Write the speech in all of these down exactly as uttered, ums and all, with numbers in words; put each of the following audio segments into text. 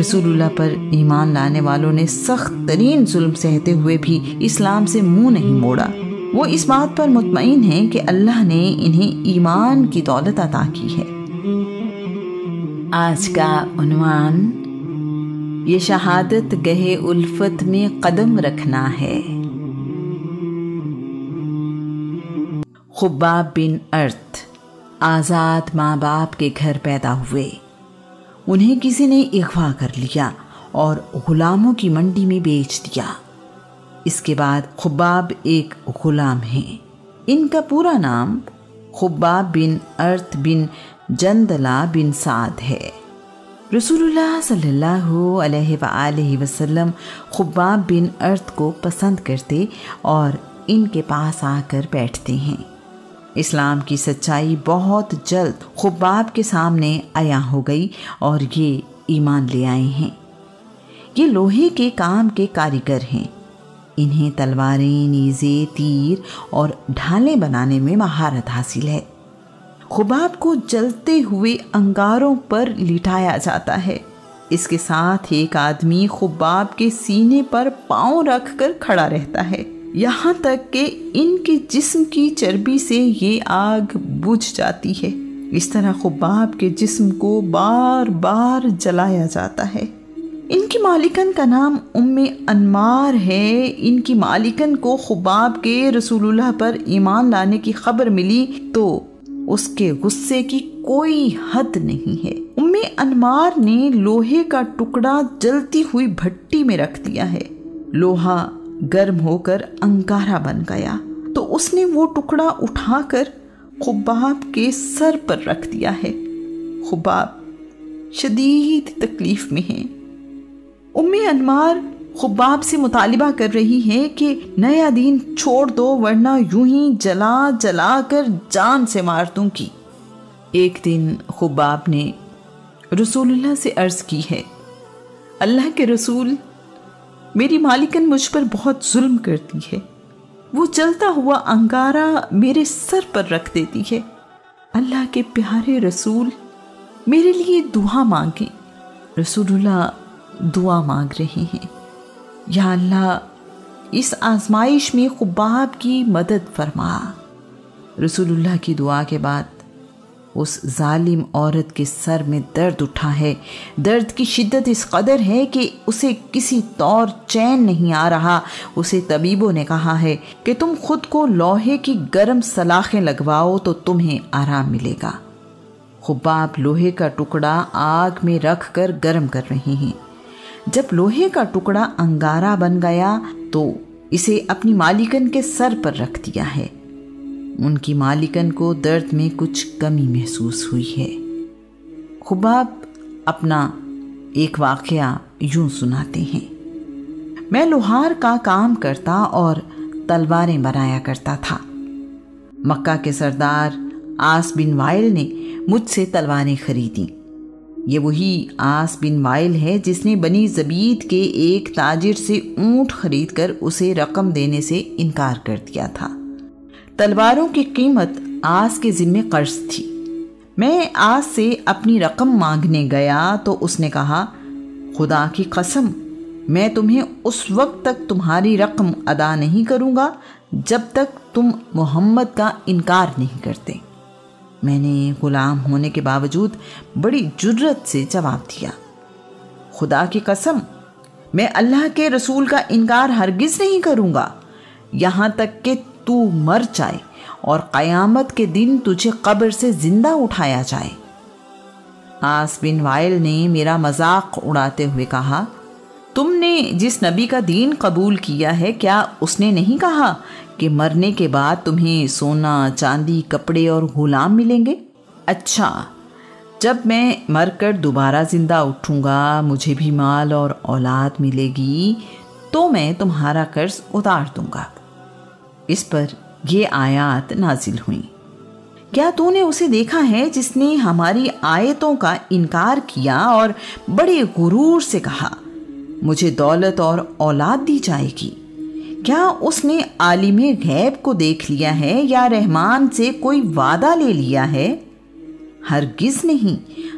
रसूलुल्लाह पर ईमान लाने वालों ने सख्त तरीन जुल्म सहते हुए भी इस्लाम से मुंह नहीं मोड़ा। वो इस बात पर मुतमईन हैं कि अल्लाह ने इन्हें ईमान की दौलत अता की है। आज का उन्वान ये शहादत गहे उल्फत में कदम रखना है। खब्बाब बिन अरत्त आज़ाद माँ बाप के घर पैदा हुए। उन्हें किसी ने अगवा कर लिया और गुलामों की मंडी में बेच दिया। इसके बाद खब्बाब एक गुलाम हैं। इनका पूरा नाम खब्बाब बिन अरत्त बिन जंदला बिन साद है। रसूलुल्लाह सल्लल्लाहु अलैहि वालैहि वसल्लम खब्बाब बिन अरत्त को पसंद करते और इनके पास आकर बैठते हैं। इस्लाम की सच्चाई बहुत जल्द खब्बाब के सामने आया हो गई और ये ईमान ले आए हैं। ये लोहे के काम के कारीगर हैं। इन्हें तलवारें, नीज़े, तीर और ढालें बनाने में महारत हासिल है। खब्बाब को जलते हुए अंगारों पर लिटाया जाता है। इसके साथ एक आदमी खब्बाब के सीने पर पाँव रखकर खड़ा रहता है, यहाँ तक कि इनके जिस्म की चर्बी से ये आग बुझ जाती है। इस तरह खब्बाब के जिस्म को बार बार जलाया जाता है। इनकी मालिकन का नाम उम्मे अनमार है। इनकी मालिकन को खब्बाब के रसूलुल्लाह पर ईमान लाने की खबर मिली तो उसके गुस्से की कोई हद नहीं है। उम्मे अनमार ने लोहे का टुकड़ा जलती हुई भट्टी में रख दिया है। लोहा गर्म होकर अंगारा बन गया तो उसने वो टुकड़ा उठाकर खब्बाब के सर पर रख दिया है। खब्बाब शदीद तकलीफ में है। उम्मे अनमार खब्बाब से मुतालिबा कर रही है कि नया दीन छोड़ दो, वरना यूं ही जला जला कर जान से मार दूंगी। एक दिन खब्बाब ने रसूलुल्लाह से अर्ज़ की है, अल्लाह के रसूल, मेरी मालिकन मुझ पर बहुत जुल्म करती है। वो जलता हुआ अंगारा मेरे सर पर रख देती है। अल्लाह के प्यारे रसूल, मेरे लिए दुआ मांगे। रसूलुल्लाह दुआ मांग रहे हैं, या अल्लाह, इस आजमाइश में खब्बाब की मदद फरमा। रसूलुल्लाह की दुआ के बाद उस जालिम औरत के सर में दर्द उठा है। दर्द की शिद्दत इस कदर है कि उसे किसी तौर चैन नहीं आ रहा। उसे तबीबों ने कहा है कि तुम खुद को लोहे की गर्म सलाखें लगवाओ तो तुम्हें आराम मिलेगा। खब्बाब लोहे का टुकड़ा आग में रख कर गर्म कर रहे हैं। जब लोहे का टुकड़ा अंगारा बन गया तो इसे अपनी मालिकन के सर पर रख दिया है। उनकी मालिकन को दर्द में कुछ कमी महसूस हुई है। खब्बाब अपना एक वाक़या यूं सुनाते हैं, मैं लोहार का काम करता और तलवारें बनाया करता था। मक्का के सरदार आस बिन वाइल ने मुझसे तलवारें खरीदी। ये वही आस बिन वाइल है जिसने बनी ज़बीद के एक ताजिर से ऊँट खरीदकर उसे रकम देने से इनकार कर दिया था। तलवारों की कीमत आस के ज़िम्मे कर्ज थी। मैं आस से अपनी रकम मांगने गया तो उसने कहा, खुदा की कसम, मैं तुम्हें उस वक्त तक तुम्हारी रकम अदा नहीं करूँगा जब तक तुम मोहम्मद का इनकार नहीं करते। मैंने ग़ुलाम होने के बावजूद बड़ी जुर्रत से जवाब दिया, खुदा की कसम, मैं अल्लाह के रसूल का इनकार हरगिज़ नहीं करूँगा, यहाँ तक कि तू मर जाए और क़यामत के दिन तुझे कब्र से ज़िंदा उठाया जाए। आस बिन वाइल ने मेरा मजाक उड़ाते हुए कहा, तुमने जिस नबी का दीन कबूल किया है, क्या उसने नहीं कहा कि मरने के बाद तुम्हें सोना, चांदी, कपड़े और ग़ुलाम मिलेंगे? अच्छा, जब मैं मरकर दोबारा ज़िंदा उठूँगा, मुझे भी माल और औलाद मिलेगी, तो मैं तुम्हारा कर्ज उतार दूँगा। इस पर ये आयत नाजिल हुई, क्या तूने उसे देखा है जिसने हमारी आयतों का इनकार किया और बड़े गुरूर से कहा, मुझे दौलत और औलाद दी जाएगी? क्या उसने आलिमे गैब को देख लिया है या रहमान से कोई वादा ले लिया है? हरगिज़ नहीं,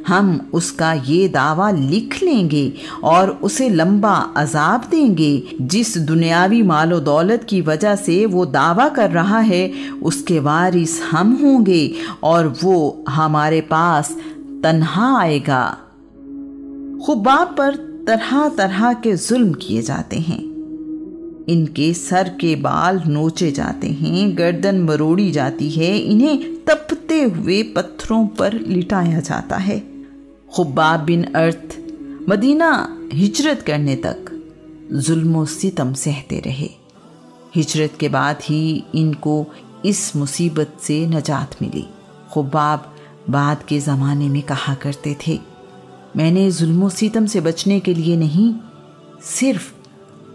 हम उसका ये दावा लिख लेंगे और उसे लंबा अजाब देंगे। जिस दुनियावी मालो दौलत की वजह से वो दावा कर रहा है उसके वारिस हम होंगे और वो हमारे पास तन्हा आएगा। खब्बाब पर तरह तरह के जुल्म किए जाते हैं, इनके सर के बाल नोचे जाते हैं, गर्दन मरोड़ी जाती है, इन्हें तपते हुए पत्थरों पर लिटाया जाता है। खब्बाब बिन अरत्त मदीना हिजरत करने तक जुल्मों सितम सहते रहे। हिजरत के बाद ही इनको इस मुसीबत से नजात मिली। खब्बाब बाद के ज़माने में कहा करते थे, मैंने जुल्मों सितम से बचने के लिए नहीं, सिर्फ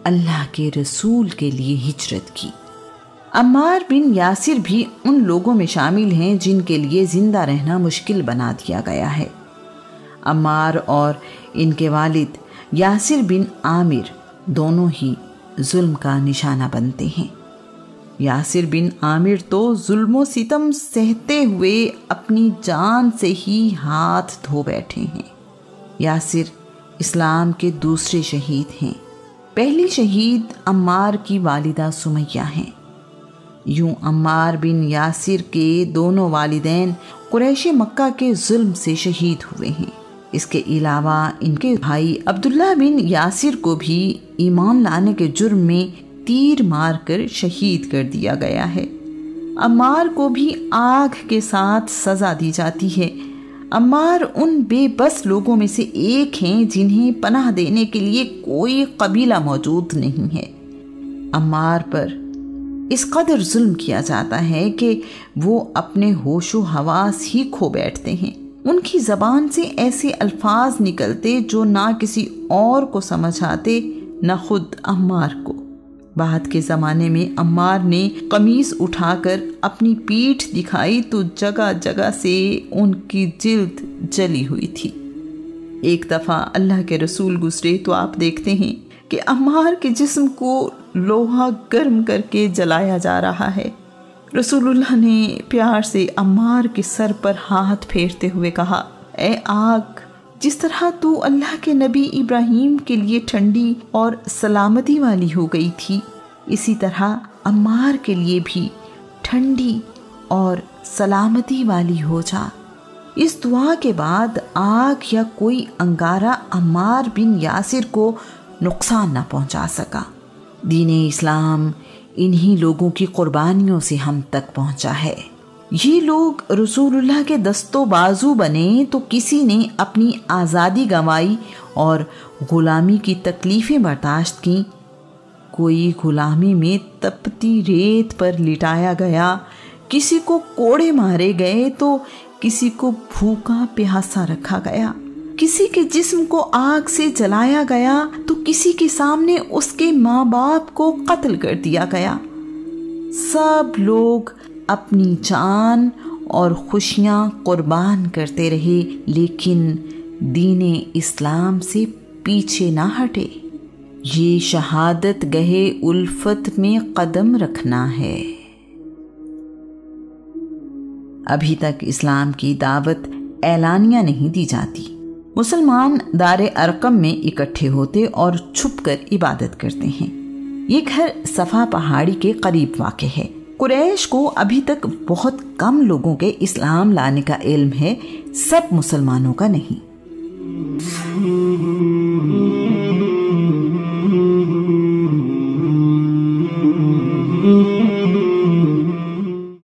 अल्लाह के रसूल के लिए हिजरत की। अम्मार बिन यासिर भी उन लोगों में शामिल हैं जिनके लिए ज़िंदा रहना मुश्किल बना दिया गया है। अम्मार और इनके वालिद यासिर बिन आमिर दोनों ही जुल्म का निशाना बनते हैं। यासिर बिन आमिर तो जुल्मों सितम सहते हुए अपनी जान से ही हाथ धो बैठे हैं। यासिर इस्लाम के दूसरे शहीद हैं। पहली शहीद अम्मार की वालिदा सुमैया हैं। यूं अम्मार बिन यासिर के दोनों वालिदैन कुरैश मक्का के जुल्म से शहीद हुए हैं। इसके अलावा इनके भाई अब्दुल्ला बिन यासिर को भी ईमान लाने के जुर्म में तीर मारकर शहीद कर दिया गया है। अम्मार को भी आग के साथ सज़ा दी जाती है। अम्मार उन बेबस लोगों में से एक हैं जिन्हें पनाह देने के लिए कोई कबीला मौजूद नहीं है। अम्मार पर इस कदर जुल्म किया जाता है कि वो अपने होशो हवास ही खो बैठते हैं। उनकी ज़बान से ऐसे अल्फाज निकलते जो ना किसी और को समझ आते, ना खुद अम्मार को। बाद के ज़माने में अम्मार ने कमीज़ उठाकर अपनी पीठ दिखाई तो जगह जगह से उनकी जिल्द जली हुई थी। एक दफ़ा अल्लाह के रसूल गुजरे तो आप देखते हैं कि अम्मार के जिस्म को लोहा गर्म करके जलाया जा रहा है। रसूलुल्लाह ने प्यार से अम्मार के सर पर हाथ फेरते हुए कहा, ए आग, जिस तरह तू अल्लाह के नबी इब्राहीम के लिए ठंडी और सलामती वाली हो गई थी, इसी तरह अम्मार के लिए भी ठंडी और सलामती वाली हो जा। इस दुआ के बाद आग या कोई अंगारा अम्मार बिन यासिर को नुकसान न पहुंचा सका। दीने इस्लाम इन्हीं लोगों की कुर्बानियों से हम तक पहुंचा है। ये लोग रसूलुल्लाह के दस्तों बाजू बने तो किसी ने अपनी आज़ादी गंवाई और ग़ुलामी की तकलीफ़ें बर्दाश्त की, कोई ग़ुलामी में तपती रेत पर लिटाया गया, किसी को कोड़े मारे गए तो किसी को भूखा प्यासा रखा गया, किसी के जिस्म को आग से जलाया गया तो किसी के सामने उसके माँ बाप को कत्ल कर दिया गया। सब लोग अपनी जान और खुशियाँ कुर्बान करते रहे, लेकिन दीने इस्लाम से पीछे ना हटे। ये शहादत गहे उल्फत में कदम रखना है। अभी तक इस्लाम की दावत ऐलानिया नहीं दी जाती। मुसलमान दारे अरकम में इकट्ठे होते और छुपकर इबादत करते हैं। ये घर सफा पहाड़ी के करीब वाक़े है। कुरैश को अभी तक बहुत कम लोगों के इस्लाम लाने का इल्म है, सब मुसलमानों का नहीं।